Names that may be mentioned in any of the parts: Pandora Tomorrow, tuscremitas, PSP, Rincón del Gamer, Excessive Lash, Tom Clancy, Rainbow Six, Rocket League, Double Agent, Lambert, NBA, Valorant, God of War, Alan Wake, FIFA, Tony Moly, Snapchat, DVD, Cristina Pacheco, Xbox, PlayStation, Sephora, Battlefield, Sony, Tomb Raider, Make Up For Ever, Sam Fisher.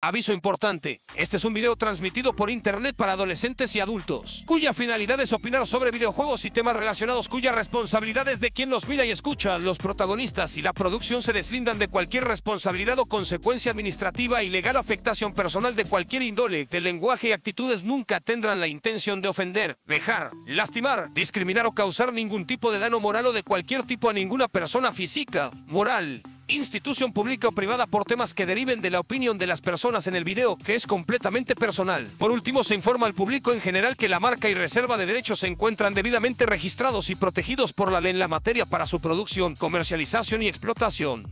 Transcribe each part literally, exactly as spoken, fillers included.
Aviso importante, este es un video transmitido por internet para adolescentes y adultos, cuya finalidad es opinar sobre videojuegos y temas relacionados cuya responsabilidad es de quien los mira y escucha. Los protagonistas y la producción se deslindan de cualquier responsabilidad o consecuencia administrativa y legal, afectación personal de cualquier índole. El lenguaje y actitudes nunca tendrán la intención de ofender, dejar, lastimar, discriminar o causar ningún tipo de daño moral o de cualquier tipo a ninguna persona física, moral, institución pública o privada, por temas que deriven de la opinión de las personas en el video, que es completamente personal. Por último, se informa al público en general que la marca y reserva de derechos se encuentran debidamente registrados y protegidos por la ley en la materia para su producción, comercialización y explotación.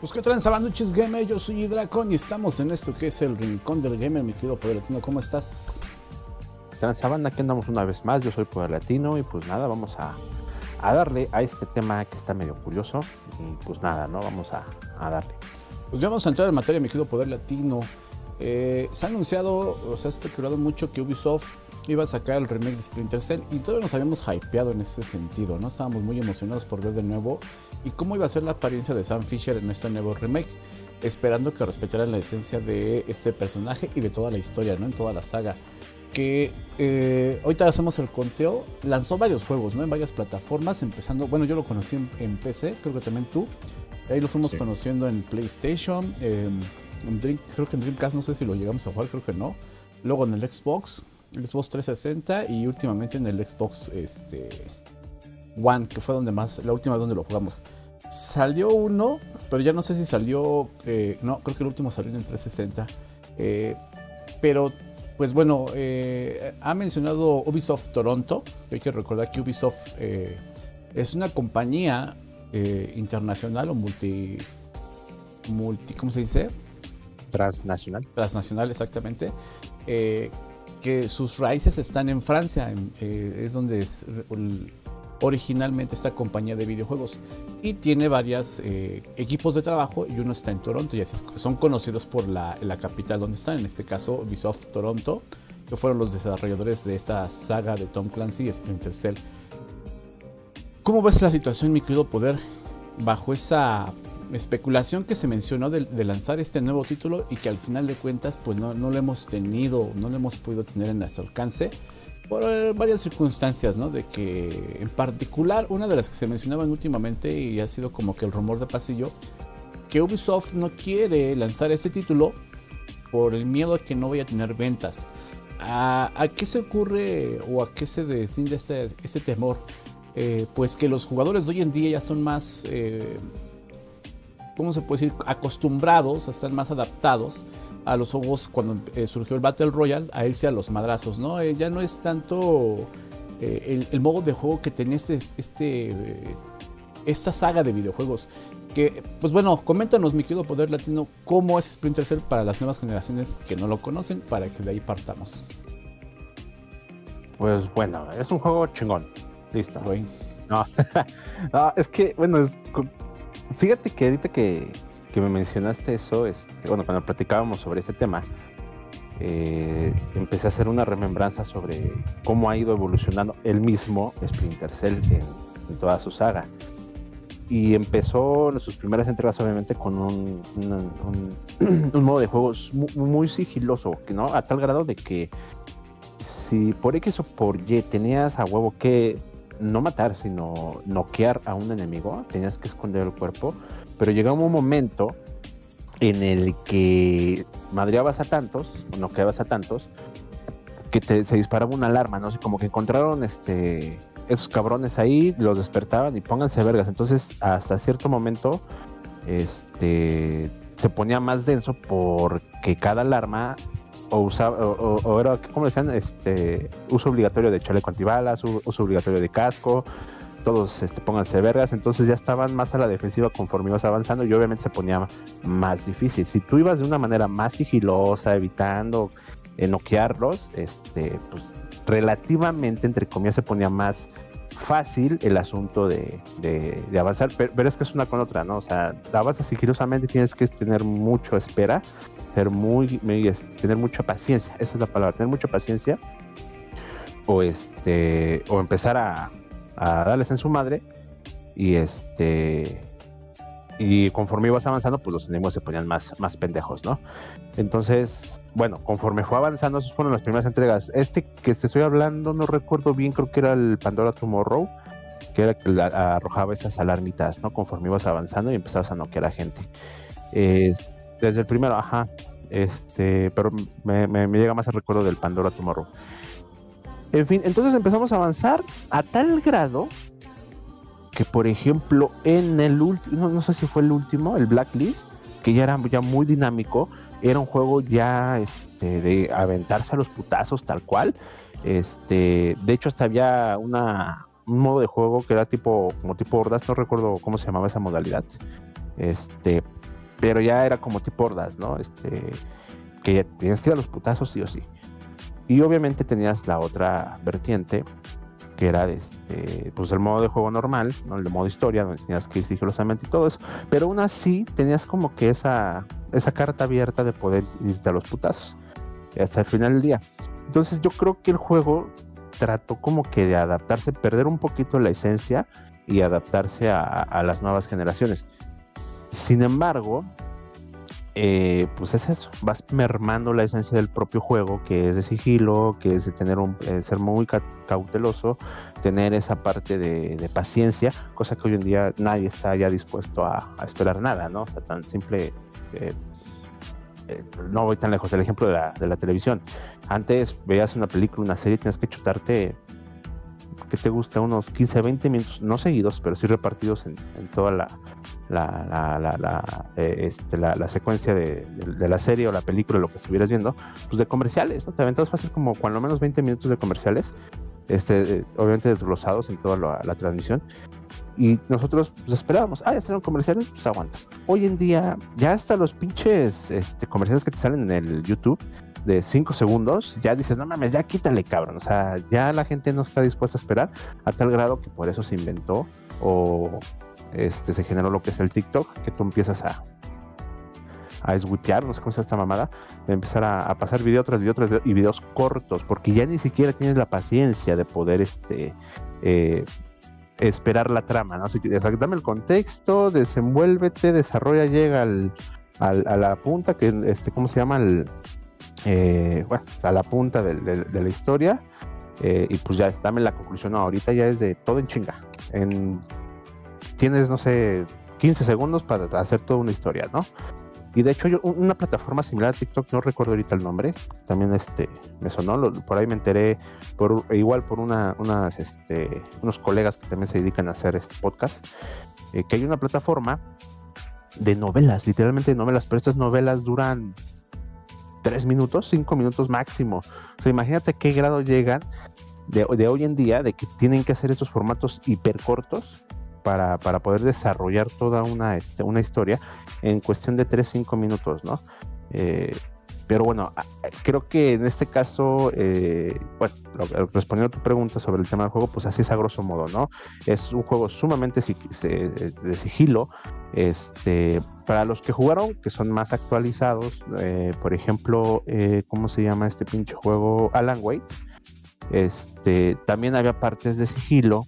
Pues qué tranza, banduches gamer, yo soy IDRAKON y estamos en esto que es el Rincón del Gamer. Mi querido Poder Latino, ¿cómo estás? Tranza banda, aquí andamos una vez más, yo soy Poder Latino y pues nada, vamos a, a darle a este tema que está medio curioso y pues nada, ¿no? Vamos a, a darle. Pues ya vamos a entrar en materia, mi querido Poder Latino. Eh, se ha anunciado, o se ha especulado mucho que Ubisoft iba a sacar el remake de Splinter Cell y todos nos habíamos hypeado en este sentido, ¿no? Estábamos muy emocionados por ver de nuevo y cómo iba a ser la apariencia de Sam Fisher en este nuevo remake, esperando que respetaran la esencia de este personaje y de toda la historia, ¿no? En toda la saga. Que eh, ahorita hacemos el conteo, lanzó varios juegos, ¿no? En varias plataformas, empezando, bueno, yo lo conocí en, en P C, creo que también tú, ahí lo fuimos sí. conociendo en PlayStation, eh, en Dream, creo que en Dreamcast, no sé si lo llegamos a jugar, creo que no, luego en el Xbox, el Xbox trescientos sesenta y últimamente en el Xbox este, One, que fue donde más, la última vez donde lo jugamos. Salió uno, pero ya no sé si salió, eh, no, creo que el último salió en el trescientos sesenta. Eh, pero, pues bueno, eh, ha mencionado Ubisoft Toronto. Hay que recordar que Ubisoft eh, es una compañía eh, internacional o multi, multi, ¿cómo se dice? Transnacional. Transnacional, exactamente. Eh, que sus raíces están en Francia, en, eh, es donde es originalmente esta compañía de videojuegos y tiene varios eh, equipos de trabajo y uno está en Toronto y así es, son conocidos por la, la capital donde están, en este caso Ubisoft Toronto, que fueron los desarrolladores de esta saga de Tom Clancy y Splinter Cell. ¿Cómo ves la situación, mi querido Poder, bajo esa especulación que se mencionó de, de lanzar este nuevo título y que al final de cuentas pues no, no lo hemos tenido, no lo hemos podido tener en nuestro alcance por varias circunstancias, ¿no? De que en particular una de las que se mencionaban últimamente y ha sido como que el rumor de pasillo, que Ubisoft no quiere lanzar este título por el miedo a que no vaya a tener ventas. ¿A, a qué se ocurre o a qué se deslinda este, este temor? Eh, pues que los jugadores de hoy en día ya son más... Eh, ¿cómo se puede decir? Acostumbrados, están más adaptados a los juegos cuando eh, surgió el Battle Royale, a irse a los madrazos, ¿no? Eh, ya no es tanto eh, el, el modo de juego que tenía este, este, eh, esta saga de videojuegos. Que, pues bueno, coméntanos, mi querido Poder Latino, cómo es Splinter Cell para las nuevas generaciones que no lo conocen, para que de ahí partamos. Pues bueno, es un juego chingón. Listo. No. No, es que, bueno, es... Fíjate que ahorita que, que me mencionaste eso, este, bueno, cuando platicábamos sobre este tema, eh, empecé a hacer una remembranza sobre cómo ha ido evolucionando el mismo Splinter Cell en, en toda su saga. Y empezó en sus primeras entregas obviamente con un, un, un, un modo de juego muy, muy sigiloso, ¿no? A tal grado de que si por X o por Y tenías a huevo que... no matar, sino noquear a un enemigo, tenías que esconder el cuerpo, pero llegaba un momento en el que madreabas a tantos, noqueabas a tantos, que te, se disparaba una alarma, no sé, como que encontraron este, esos cabrones ahí, los despertaban y pónganse vergas. Entonces hasta cierto momento este, se ponía más denso porque cada alarma o usaba, o, o, o era, ¿cómo le decían? Este, uso obligatorio de chaleco antibalas, u, uso obligatorio de casco, todos este, pónganse vergas. Entonces ya estaban más a la defensiva conforme ibas avanzando y obviamente se ponía más difícil. Si tú ibas de una manera más sigilosa, evitando eh, noquearlos, este, pues relativamente, entre comillas, se ponía más fácil el asunto de, de, de avanzar, pero, pero es que es una con otra, ¿no? O sea, avanzas sigilosamente, tienes que tener mucha espera, ser muy, muy, tener mucha paciencia, esa es la palabra, tener mucha paciencia, o este, o empezar a, a darles en su madre, y este, y conforme ibas avanzando, pues los enemigos se ponían más, más pendejos, ¿no? Entonces, bueno, conforme fue avanzando, esas fueron las primeras entregas. Este que te estoy hablando, no recuerdo bien, creo que era el Pandora Tomorrow, que era que la, arrojaba esas alarmitas, ¿no? Conforme ibas avanzando y empezabas a noquear a gente. Eh, desde el primero, ajá, este, pero me, me, me llega más el recuerdo del Pandora Tomorrow. En fin, entonces empezamos a avanzar a tal grado que, por ejemplo, en el último, no, no sé si fue el último, el Blacklist, que ya era ya muy dinámico, era un juego ya este, de aventarse a los putazos tal cual. Este, de hecho, hasta había una, un modo de juego que era tipo como tipo hordas, no recuerdo cómo se llamaba esa modalidad. Este, pero ya era como tipo hordas, ¿no? Este, que ya tenías que ir a los putazos sí o sí. Y obviamente tenías la otra vertiente, que era este, pues el modo de juego normal, ¿no? El modo historia, donde tenías que ir sigilosamente y todo eso, pero aún así tenías como que esa, esa carta abierta de poder irte a los putazos hasta el final del día. Entonces yo creo que el juego trató como que de adaptarse, perder un poquito la esencia y adaptarse a, a las nuevas generaciones. Sin embargo, eh, pues es eso, vas mermando la esencia del propio juego, que es de sigilo, que es de tener un, eh, ser muy ca cauteloso, tener esa parte de, de paciencia, cosa que hoy en día nadie está ya dispuesto a, a esperar nada, ¿no? O sea, tan simple, eh, eh, no voy tan lejos, el ejemplo de la, de la televisión. Antes veías una película, una serie, tenías que chutarte, ¿qué te gusta? Unos quince, veinte minutos, no seguidos, pero sí repartidos en, en toda la... La, la, la, la, eh, este, la, la secuencia de, de, de la serie o la película, lo que estuvieras viendo, pues de comerciales, ¿no? Te aventabas fácil como cuando menos veinte minutos de comerciales, este, eh, obviamente desglosados en toda la, la transmisión, y nosotros pues, esperábamos, ah, ya están comerciales, pues aguanta. Hoy en día, ya hasta los pinches este, comerciales que te salen en el YouTube de cinco segundos, ya dices, no mames, ya quítale, cabrón, o sea, ya la gente no está dispuesta a esperar, a tal grado que por eso se inventó, o... Este, se generó lo que es el TikTok, que tú empiezas a a eswitear, no sé cómo se llama esta mamada, de empezar a, a pasar video tras video tras video y videos cortos, porque ya ni siquiera tienes la paciencia de poder este eh, esperar la trama, ¿no? Así que, dame el contexto, desenvuélvete, desarrolla, llega al, al, a la punta, que este, ¿cómo se llama? El, eh, bueno, a la punta de, de, de la historia, eh, y pues ya dame la conclusión, no, ahorita ya es de todo en chinga, en tienes, no sé, quince segundos para hacer toda una historia, ¿no? Y de hecho, yo, una plataforma similar a TikTok, no recuerdo ahorita el nombre, también este, me sonó, lo, por ahí me enteré, por, igual por una, unas, este, unos colegas que también se dedican a hacer este podcast, eh, que hay una plataforma de novelas, literalmente de novelas, pero estas novelas duran tres minutos, cinco minutos máximo. O sea, imagínate qué grado llegan de, de hoy en día, de que tienen que hacer estos formatos hipercortos, Para, para poder desarrollar toda una, este, una historia en cuestión de tres a cinco minutos, ¿no? Eh, pero bueno, creo que en este caso, eh, bueno, respondiendo a tu pregunta sobre el tema del juego, pues así es a grosso modo, ¿no? Es un juego sumamente de sigilo. Este, para los que jugaron, que son más actualizados, eh, por ejemplo, eh, ¿cómo se llama este pinche juego? Alan Wake. Este, también había partes de sigilo.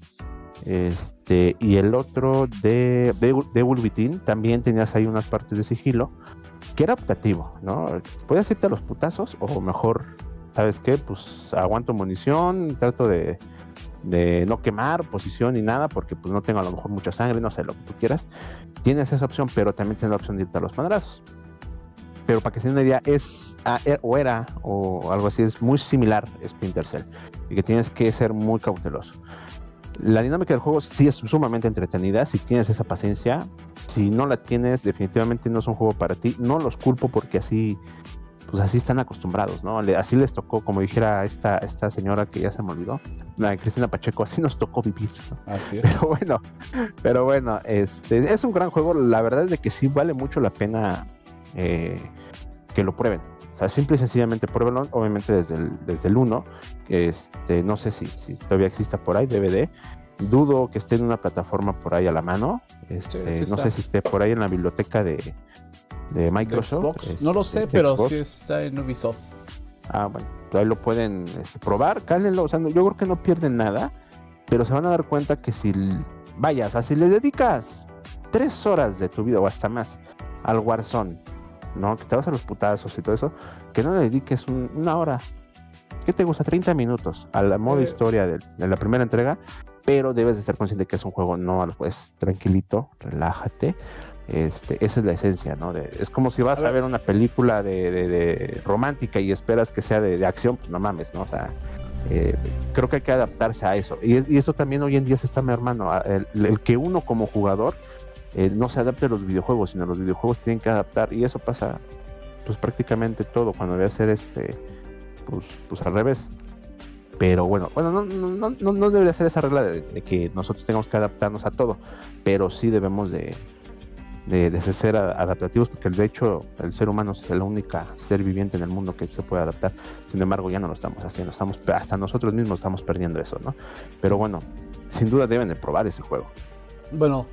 Este, y el otro de, de, de Bulbitín, también tenías ahí unas partes de sigilo que era optativo, ¿no? Podías irte a los putazos, o mejor, ¿sabes qué? Pues aguanto munición, trato de, de no quemar posición y nada, porque pues no tengo a lo mejor mucha sangre, no sé, lo que tú quieras. Tienes esa opción, pero también tienes la opción de irte a los madrazos. Pero para que se den una idea, es, o era, o algo así, es muy similar a Splinter Cell, y que tienes que ser muy cauteloso. La dinámica del juego sí es sumamente entretenida, si tienes esa paciencia. Si no la tienes, definitivamente no es un juego para ti. No los culpo, porque así, pues así están acostumbrados, ¿no? Así les tocó, como dijera esta, esta señora que ya se me olvidó, la Cristina Pacheco, así nos tocó vivir, ¿no? Así es. Pero bueno, pero bueno, este, es un gran juego. La verdad es de que sí vale mucho la pena eh, que lo prueben. O sea, simple y sencillamente pruébalo, obviamente desde el uno, desde el este, no sé si, si todavía exista por ahí, D V D, dudo que esté en una plataforma por ahí a la mano. Este, sí, sí no sé si esté por ahí en la biblioteca de, de Microsoft. De este, no lo sé, pero sí está en Ubisoft. Ah, bueno, ahí lo pueden este, probar, cálenlo. O sea, no, yo creo que no pierden nada, pero se van a dar cuenta que si vayas, o sea, si le dedicas tres horas de tu vida o hasta más al Warzone, ¿no? Que te vas a los putazos y todo eso, que no le dediques un, una hora. ¿Qué te gusta? treinta minutos a la modo eh. historia de, de la primera entrega, pero debes de estar consciente que es un juego, no, pues tranquilito, relájate. Este, esa es la esencia, ¿no? De, es como si vas a, a ver una película de, de, de romántica y esperas que sea de, de acción, pues no mames, ¿no? O sea, eh, creo que hay que adaptarse a eso. Y, es, y eso también hoy en día se está, mi hermano, el, el que uno como jugador eh, no se adapte a los videojuegos, sino los videojuegos tienen que adaptar, y eso pasa pues prácticamente todo, cuando voy a hacer este, pues, pues al revés. Pero bueno, bueno no, no, no, no debería ser esa regla de, de que nosotros tengamos que adaptarnos a todo, pero sí debemos de De, de ser adaptativos, porque de hecho el ser humano es el único ser viviente en el mundo que se puede adaptar. Sin embargo, ya no lo estamos haciendo, estamos, hasta nosotros mismos estamos perdiendo eso, ¿no? Pero bueno, sin duda deben de probar ese juego. Bueno,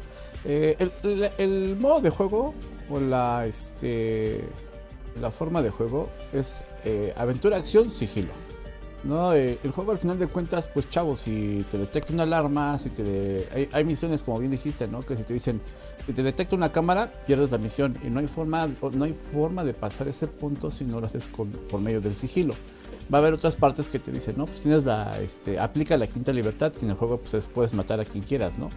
eh, el, el, el modo de juego o la, este, la forma de juego es eh, aventura, acción, sigilo, ¿no? Eh, el juego al final de cuentas, pues chavos, si te detecta una alarma, si te de... hay, hay misiones, como bien dijiste, ¿no? Que si te dicen, si te detecta una cámara, pierdes la misión, y no hay forma, no hay forma de pasar ese punto si no lo haces con, por medio del sigilo. Va a haber otras partes que te dicen, no, pues tienes la, este, aplica la quinta libertad, que en el juego pues puedes matar a quien quieras, ¿no?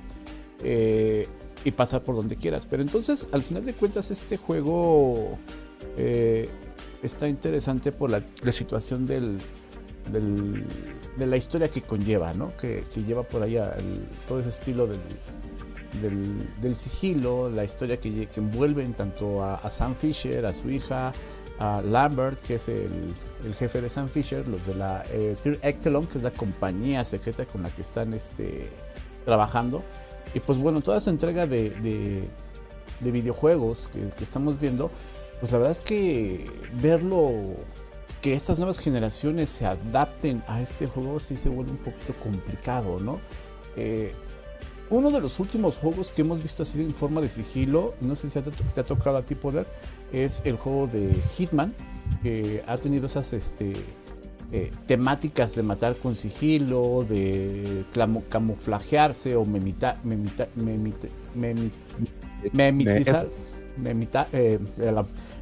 Eh, y pasar por donde quieras. Pero entonces, al final de cuentas, este juego eh, está interesante por la, la situación del... Del, de la historia que conlleva, ¿no? Que, que lleva por allá el, todo ese estilo del, del, del sigilo, la historia que, que envuelven tanto a, a Sam Fisher, a su hija, a Lambert, que es el, el jefe de Sam Fisher, los de la eh, Tyr Ectelon, que es la compañía secreta con la que están este, trabajando. Y pues bueno, toda esa entrega de, de, de videojuegos que, que estamos viendo, pues la verdad es que verlo... Que estas nuevas generaciones se adapten a este juego sí se vuelve un poquito complicado, ¿no? Eh, uno de los últimos juegos que hemos visto así en forma de sigilo, no sé si te, te ha tocado a ti, Poder, es el juego de Hitman, que ha tenido esas este, eh, temáticas de matar con sigilo, de clamo, camuflajearse o memita, memita, memita, memita, memitizar, memita, eh,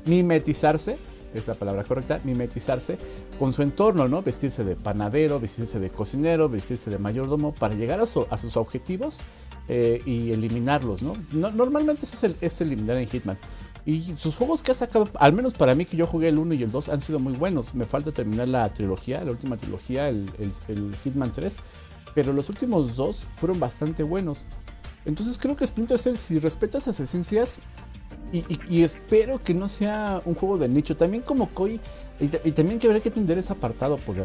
mimetizarse. Es la palabra correcta, mimetizarse con su entorno, ¿no? Vestirse de panadero, vestirse de cocinero, vestirse de mayordomo para llegar a, su, a sus objetivos eh, y eliminarlos, ¿no? no normalmente ese es, el, es eliminar en Hitman. Y sus juegos que ha sacado, al menos para mí, que yo jugué el uno y el dos, han sido muy buenos. Me falta terminar la trilogía, la última trilogía, el, el, el Hitman tres, pero los últimos dos fueron bastante buenos. Entonces creo que Splinter Cell, si respetas esas esencias... Y, y, y espero que no sea un juego de nicho. También como Koi. Y, y también que habrá que atender ese apartado, porque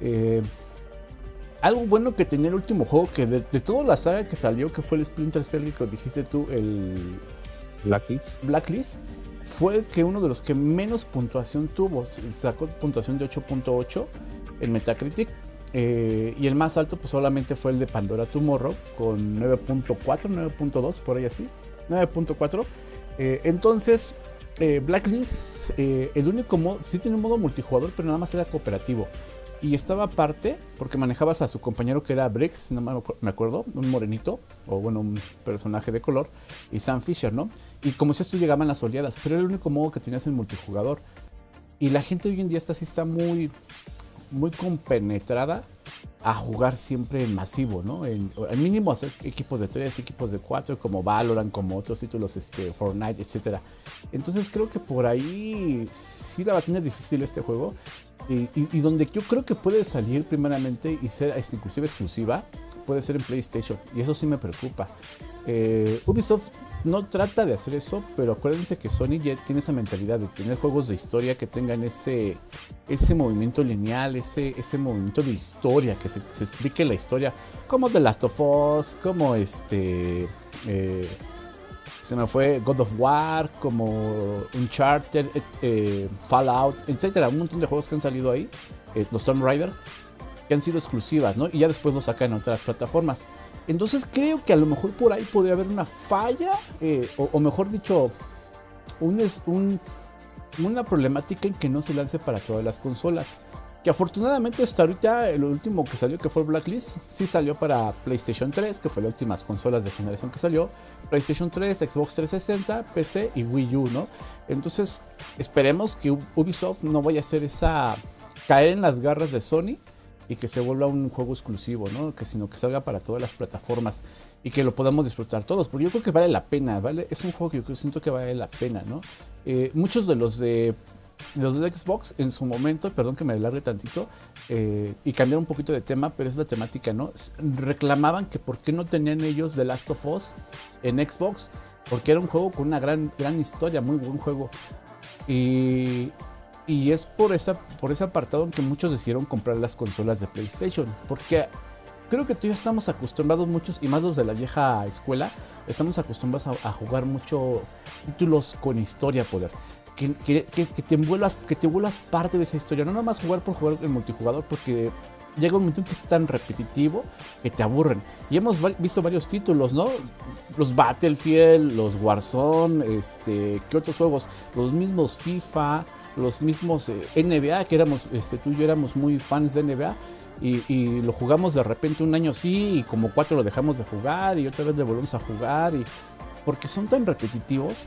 eh, algo bueno que tenía el último juego, que de, de toda la saga que salió, que fue el Splinter Cell, que dijiste tú, el Blacklist. Blacklist fue que uno de los que menos puntuación tuvo. Sacó puntuación de ocho punto ocho en Metacritic. Eh, y el más alto pues solamente fue el de Pandora Tomorrow, con nueve punto cuatro, nueve punto dos, por ahí así. nueve punto cuatro. Eh, entonces, eh, Blacklist, eh, el único modo, sí tiene un modo multijugador, pero nada más era cooperativo. Y estaba aparte, porque manejabas a su compañero que era Briggs, no me acuerdo, un morenito, o bueno, un personaje de color, y Sam Fisher, ¿no? Y como si esto llegaban las oleadas, pero era el único modo que tenías en multijugador. Y la gente hoy en día está sí está muy, muy compenetrada a jugar siempre en masivo, ¿no? En, al mínimo hacer equipos de tres, equipos de cuatro, como Valorant, como otros títulos, este, Fortnite, etcétera. Entonces creo que por ahí sí la va a tener difícil este juego. Y, y, y donde yo creo que puede salir primeramente y ser este, inclusive exclusiva, puede ser en PlayStation. Y eso sí me preocupa. Eh, Ubisoft no trata de hacer eso, pero acuérdense que Sony ya tiene esa mentalidad de tener juegos de historia que tengan ese, ese movimiento lineal, ese, ese movimiento de historia, que se, se explique la historia, como The Last of Us, como este, eh, se me fue God of War, como Uncharted, eh, Fallout, etcétera. Un montón de juegos que han salido ahí, eh, los Tomb Raider, que han sido exclusivas, ¿no? Y ya después los sacan en otras plataformas. Entonces creo que a lo mejor por ahí podría haber una falla, eh, o, o mejor dicho, un, un, una problemática en que no se lance para todas las consolas. Que afortunadamente hasta ahorita el último que salió, que fue Blacklist, sí salió para PlayStation tres, que fue las últimas consolas de generación que salió. PlayStation tres, Xbox trescientos sesenta, P C y Wii U, ¿no? Entonces esperemos que Ubisoft no vaya a hacer esa... caer en las garras de Sony y que se vuelva un juego exclusivo, ¿no? Que sino que salga para todas las plataformas y que lo podamos disfrutar todos. Porque yo creo que vale la pena, ¿vale? Es un juego que yo siento que vale la pena, ¿no? Eh, muchos de los de... Los de Xbox en su momento, perdón que me alargue tantito, eh, y cambiar un poquito de tema, pero es la temática, ¿no? Reclamaban que por qué no tenían ellos The Last of Us en Xbox, porque era un juego con una gran, gran historia, muy buen juego. Y, y es por, esa, por ese apartado en que muchos decidieron comprar las consolas de PlayStation, porque creo que todavía estamos acostumbrados muchos, y más los de la vieja escuela, estamos acostumbrados a, a jugar mucho títulos con historia, poder. Que, que, que, te envuelvas, que te vuelvas parte de esa historia, no nomás jugar por jugar el multijugador, porque llega un momento en que es tan repetitivo que te aburren. Y hemos visto varios títulos, ¿no? Los Battlefield, los Warzone, este, ¿qué otros juegos? Los mismos FIFA, los mismos eh, N B A, que éramos, este, tú y yo éramos muy fans de N B A, y, y lo jugamos de repente un año sí, y como cuatro lo dejamos de jugar, y otra vez le volvemos a jugar, y porque son tan repetitivos.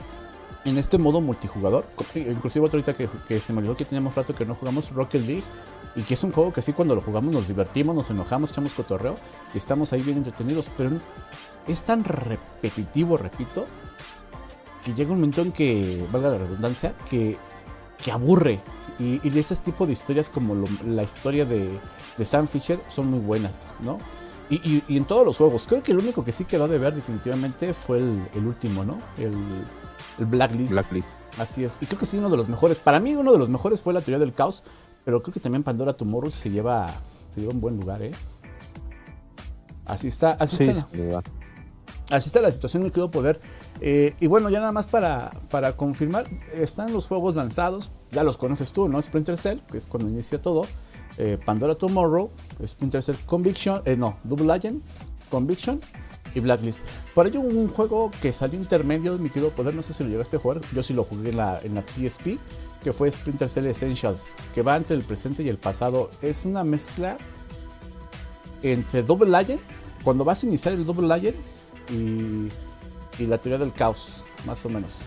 En este modo multijugador, inclusive otro ahorita que, que se me olvidó que teníamos rato que no jugamos, Rocket League, y que es un juego que sí, cuando lo jugamos nos divertimos, nos enojamos, echamos cotorreo y estamos ahí bien entretenidos, pero es tan repetitivo, repito, que llega un momento en que, valga la redundancia, que, que aburre. Y, y ese tipo de historias como lo, la historia de, de Sam Fisher son muy buenas, ¿no? Y, y, y en todos los juegos, creo que el único que sí quedó de ver definitivamente fue el, el último, ¿no? El... El Blacklist. Blacklist. Así es. Y creo que sí, uno de los mejores. Para mí, uno de los mejores fue la teoría del caos. Pero creo que también Pandora Tomorrow se lleva, se lleva un buen lugar, ¿eh? Así está. Así, sí, está, la, así está la situación, mi querido Poder. Eh, y bueno, ya nada más para, para confirmar, están los juegos lanzados. Ya los conoces tú, ¿no? Splinter Cell, que es cuando inicia todo. Eh, Pandora Tomorrow, Splinter Cell Conviction. Eh, no, Double Agent, Conviction. Y Blacklist. Por ello, un juego que salió intermedio, mi querido Poder, no sé si lo llegaste a jugar, yo sí lo jugué en la, en la P S P, que fue Splinter Cell Essentials, que va entre el presente y el pasado. Es una mezcla entre Double Agent, cuando vas a iniciar el Double Agent, y, y la teoría del caos, más o menos.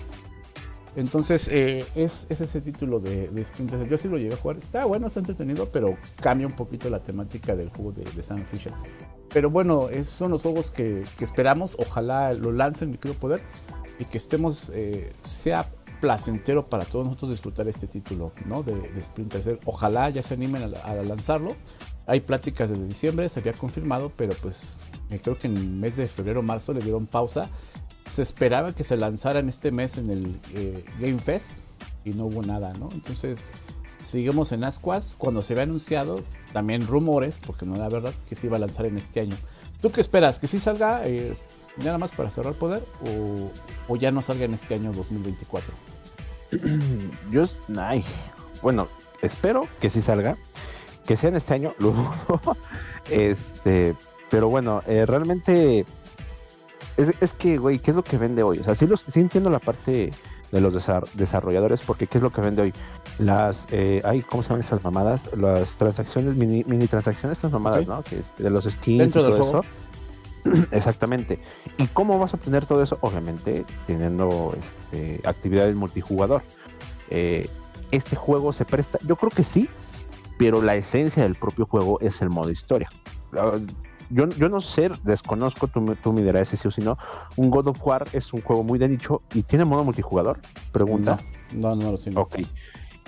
Entonces, eh, es, es ese título de, de Splinter Cell. Yo sí lo llegué a jugar, está bueno, está entretenido, pero cambia un poquito la temática del juego de, de Sam Fisher. Pero bueno, esos son los juegos que, que esperamos. Ojalá lo lancen, mi querido Poder, y que estemos, eh, sea placentero para todos nosotros disfrutar este título, ¿no? De, de Splinter Cell. Ojalá ya se animen a, a lanzarlo. Hay pláticas desde diciembre, se había confirmado, pero pues eh, creo que en el mes de febrero o marzo le dieron pausa. Se esperaba que se lanzara en este mes en el eh, Game Fest y no hubo nada, ¿no? Entonces... seguimos en ascuas, cuando se había anunciado también rumores, porque no era verdad, que se iba a lanzar en este año. ¿Tú qué esperas? ¿Que sí salga, eh, ya nada más para cerrar Poder, o, o ya no salga en este año dos mil veinticuatro? Yo, ay, bueno, espero que sí salga, que sea en este año, lo dudo. Este, pero bueno, eh, realmente es, es que, güey, ¿qué es lo que vende hoy? O sea, sí, los, sí entiendo la parte... de los desarrolladores, porque ¿qué es lo que vende hoy? Las, eh, ay, ¿cómo se llaman estas mamadas? Las transacciones, mini, mini transacciones, estas mamadas, okay, ¿no? Que es de los skins. Dentro del juego. Exactamente. ¿Y cómo vas a obtener todo eso? Obviamente, teniendo este, actividad en multijugador. Eh, este juego se presta, yo creo que sí, pero la esencia del propio juego es el modo historia. Uh, Yo, yo no sé, desconozco, tú, tú me dirás si sí o si no. Un God of War es un juego muy de nicho y tiene modo multijugador, pregunta. No, no, no lo tiene. Ok.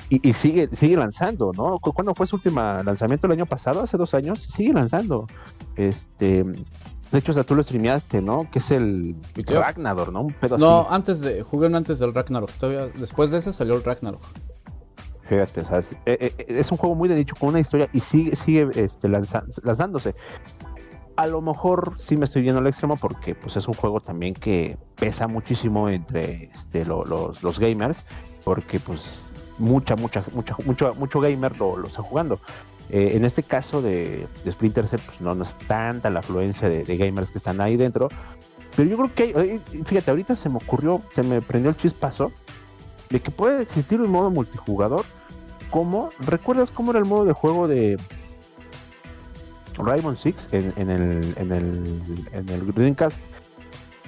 Y, y sigue, sigue lanzando, ¿no? ¿Cuándo fue su último lanzamiento? ¿El año pasado? ¿Hace dos años? Sigue lanzando. Este... De hecho, o sea, tú lo streameaste, ¿no? Que es el Ragnarok, ¿no? Un pedo no, así. Antes de... Jugué uno antes del Ragnarok. Todavía, después de ese salió el Ragnarok. Fíjate, o sea, es, eh, es un juego muy de nicho con una historia y sigue, sigue este, lanza, lanzándose. A lo mejor sí me estoy yendo al extremo porque pues, es un juego también que pesa muchísimo entre este, lo, los, los gamers, porque pues mucha, mucha, mucha, mucho, mucho gamer lo, lo está jugando. Eh, en este caso de, de Splinter Cell, pues no, no es tanta la afluencia de, de gamers que están ahí dentro, pero yo creo que hay, fíjate, ahorita se me ocurrió, se me prendió el chispazo de que puede existir un modo multijugador. ¿Cómo? ¿Recuerdas cómo era el modo de juego de Rainbow Six en, en, el, en, el, en el Dreamcast?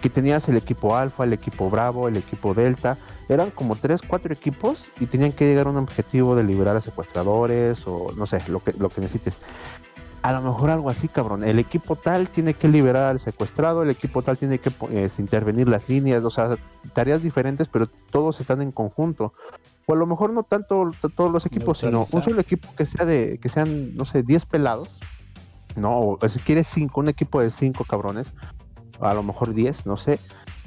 Que tenías el equipo Alfa, el equipo Bravo, el equipo Delta. Eran como tres, cuatro equipos y tenían que llegar a un objetivo de liberar a secuestradores o no sé, lo que, lo que necesites. A lo mejor algo así, cabrón. El equipo tal tiene que liberar al secuestrado, el equipo tal tiene que eh, intervenir las líneas, o sea, tareas diferentes, pero todos están en conjunto. O a lo mejor no tanto todos los equipos, sino un solo equipo que sea de, que sean, no sé, diez pelados. No, si quieres cinco, un equipo de cinco cabrones, a lo mejor diez, no sé,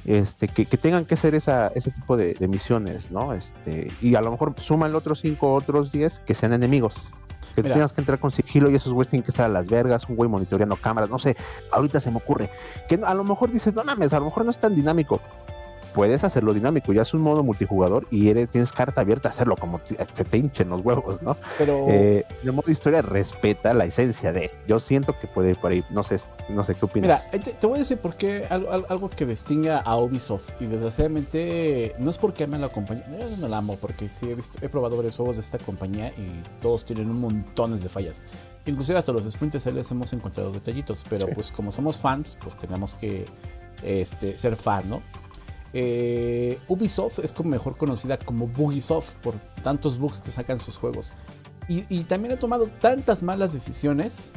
este, que, que tengan que hacer esa, ese tipo de, de misiones, ¿no? Este, y a lo mejor suman otros cinco, otros diez que sean enemigos. Que Mira. tengas que entrar con sigilo y esos güeyes tienen que estar a las vergas, un güey monitoreando cámaras, no sé, ahorita se me ocurre. Que a lo mejor dices, no mames, a lo mejor no es tan dinámico. Puedes hacerlo dinámico, ya es un modo multijugador y eres, tienes carta abierta a hacerlo como se te hinchen los huevos, ¿no? Pero eh, el modo historia respeta la esencia de, yo siento que puede ir por ahí, no sé, no sé qué opinas. Mira, te, te voy a decir por qué algo, algo que distinga a Ubisoft, y desgraciadamente no es porque ame a la compañía, yo no la amo porque sí he visto, he probado varios juegos de esta compañía y todos tienen un montón de fallas. Inclusive hasta los Splinter Cell hemos encontrado detallitos, pero sí, pues como somos fans, pues tenemos que este, ser fan, ¿no? Eh, Ubisoft es como mejor conocida como Bugisoft por tantos bugs que sacan sus juegos, y, y también ha tomado tantas malas decisiones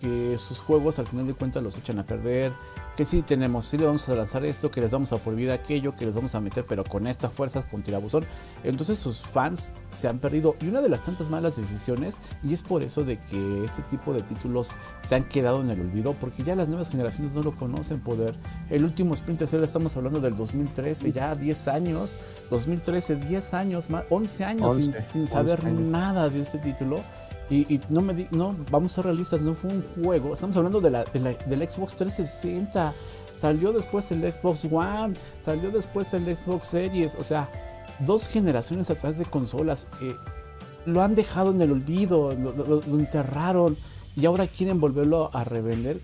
que sus juegos al final de cuentas los echan a perder. Que sí tenemos, sí le vamos a lanzar esto, que les vamos a prohibir aquello, que les vamos a meter, pero con estas fuerzas, con tirabuzón. Entonces sus fans se han perdido, y una de las tantas malas decisiones, y es por eso de que este tipo de títulos se han quedado en el olvido, porque ya las nuevas generaciones no lo conocen, Poder. El último Splinter Cell estamos hablando del dos mil trece, ya diez años, dos mil trece, diez años, más, once años once, sin, sin saber años. nada de este título. Y, y no me di, no, vamos a ser realistas, no fue un juego. Estamos hablando de la, de la, del Xbox trescientos sesenta. Salió después el Xbox One. Salió después el Xbox Series. O sea, dos generaciones atrás de consolas. Eh, lo han dejado en el olvido. Lo, lo, lo enterraron. Y ahora quieren volverlo a revender.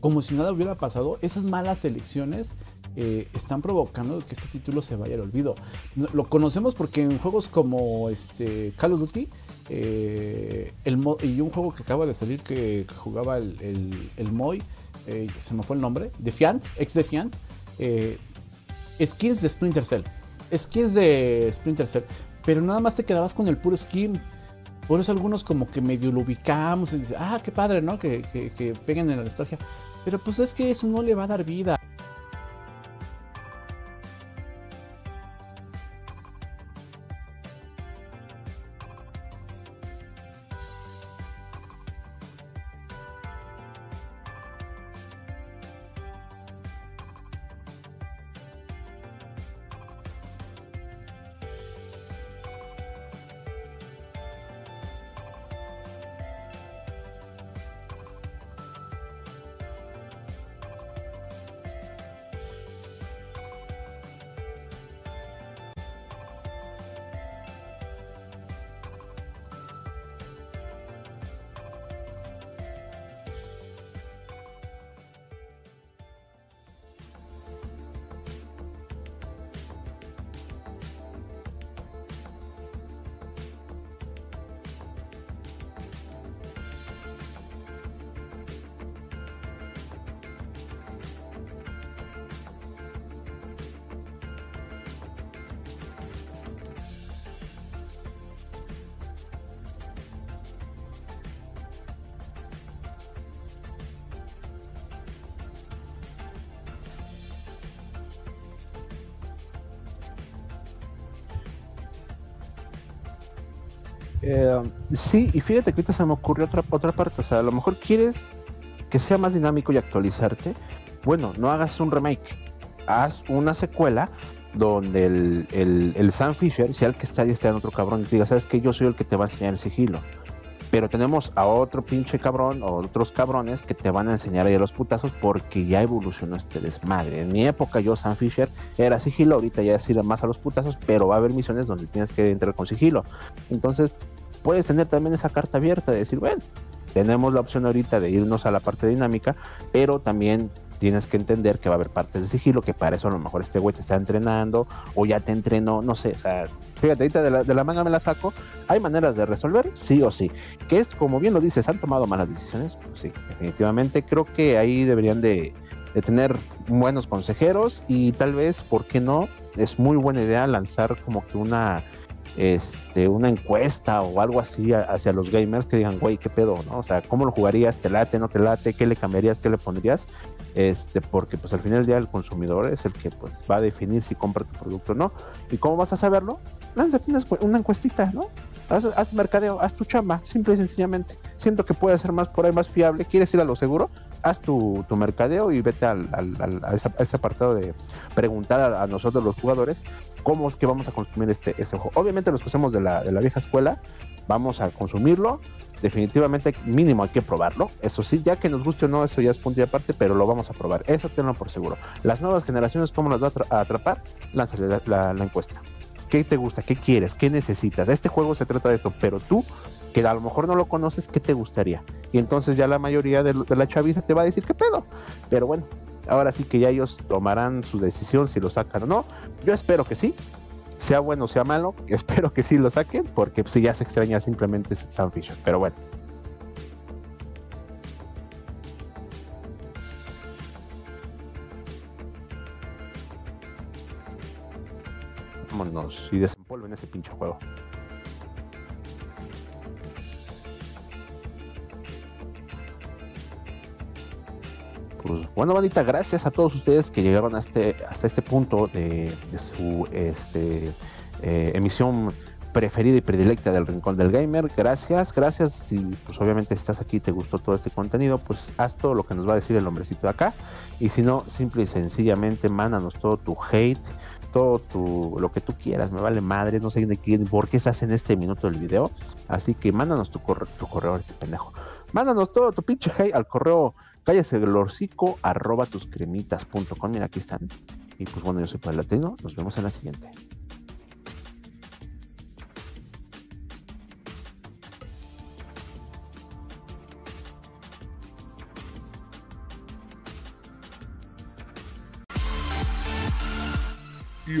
Como si nada hubiera pasado. Esas malas elecciones eh, están provocando que este título se vaya al olvido. Lo conocemos porque en juegos como este, Call of Duty. Eh, el mo y un juego que acaba de salir que, que jugaba el, el, el Moy, eh, se me fue el nombre, Defiant, ex Defiant, eh, skins de Splinter Cell, skins de Splinter Cell, pero nada más te quedabas con el puro skin. Por eso algunos como que medio lo ubicamos y dices, ah, qué padre, ¿no? Que, que, que peguen en la nostalgia, pero pues es que eso no le va a dar vida. Eh, sí, y fíjate que ahorita se me ocurrió otra, otra parte. O sea, a lo mejor quieres que sea más dinámico y actualizarte. Bueno, no hagas un remake, haz una secuela donde el, el, el Sam Fisher sea el que está y está en otro cabrón y te diga, sabes que yo soy el que te va a enseñar el sigilo, pero tenemos a otro pinche cabrón o otros cabrones que te van a enseñar ahí a los putazos porque ya evolucionó este desmadre. En mi época yo, Sam Fisher, era sigilo, ahorita ya es ir más a los putazos, pero va a haber misiones donde tienes que entrar con sigilo. Entonces puedes tener también esa carta abierta de decir, bueno, tenemos la opción ahorita de irnos a la parte dinámica, pero también tienes que entender que va a haber partes de sigilo, que para eso a lo mejor este güey te está entrenando o ya te entrenó, no sé, o sea, fíjate, ahorita de la, de la manga me la saco. Hay maneras de resolver, sí o sí, que es como bien lo dices, han tomado malas decisiones, pues sí, definitivamente creo que ahí deberían de, de tener buenos consejeros y tal vez, ¿por qué no? Es muy buena idea lanzar como que una este una encuesta o algo así a, hacia los gamers que digan, güey, qué pedo, ¿no? O sea, ¿cómo lo jugarías? ¿Te late? ¿No te late? ¿Qué le cambiarías? ¿Qué le pondrías? Este, porque pues al final del día el consumidor es el que pues va a definir si compra tu producto o no. ¿Y cómo vas a saberlo? Lánzate una encuestita, ¿no? Haz, haz mercadeo, haz tu chamba, simple y sencillamente. Siento que puede ser más por ahí, más fiable. ¿Quieres ir a lo seguro? Haz tu, tu mercadeo y vete al, al, al, a, esa, a ese apartado de preguntar a, a nosotros los jugadores cómo es que vamos a consumir este, este juego. Obviamente los que somos de la, de la vieja escuela vamos a consumirlo. Definitivamente mínimo hay que probarlo, eso sí, ya que nos guste o no, eso ya es punto y aparte, pero lo vamos a probar, eso tenlo por seguro. Las nuevas generaciones, ¿cómo las va a atrapar? Lánzale la, la, la encuesta. ¿Qué te gusta? ¿Qué quieres? ¿Qué necesitas? Este juego se trata de esto, pero tú, que a lo mejor no lo conoces, ¿qué te gustaría? Y entonces ya la mayoría de, de la chaviza te va a decir, ¿qué pedo? Pero bueno, ahora sí que ya ellos tomarán su decisión si lo sacan o no. Yo espero que sí, sea bueno o sea malo, espero que sí lo saquen, porque si ya se extraña simplemente Sam Fisher, pero bueno. Vámonos y desempolven ese pinche juego. Pues, bueno, bandita, gracias a todos ustedes que llegaron a este, hasta este punto de, de su este, eh, emisión preferida y predilecta del Rincón del Gamer. Gracias, gracias. Si pues obviamente estás aquí y te gustó todo este contenido, pues haz todo lo que nos va a decir el hombrecito de acá. Y si no, simple y sencillamente, mándanos todo tu hate, todo tu, lo que tú quieras, me vale madre, no sé de qué, por qué estás en este minuto del video. Así que mándanos tu correo, tu correo este pendejo. Mándanos todo tu pinche hate al correo cállese el hocico, arroba tuscremitas punto com. Mira, aquí están. Y pues bueno, yo soy Poder Latino. Nos vemos en la siguiente. Y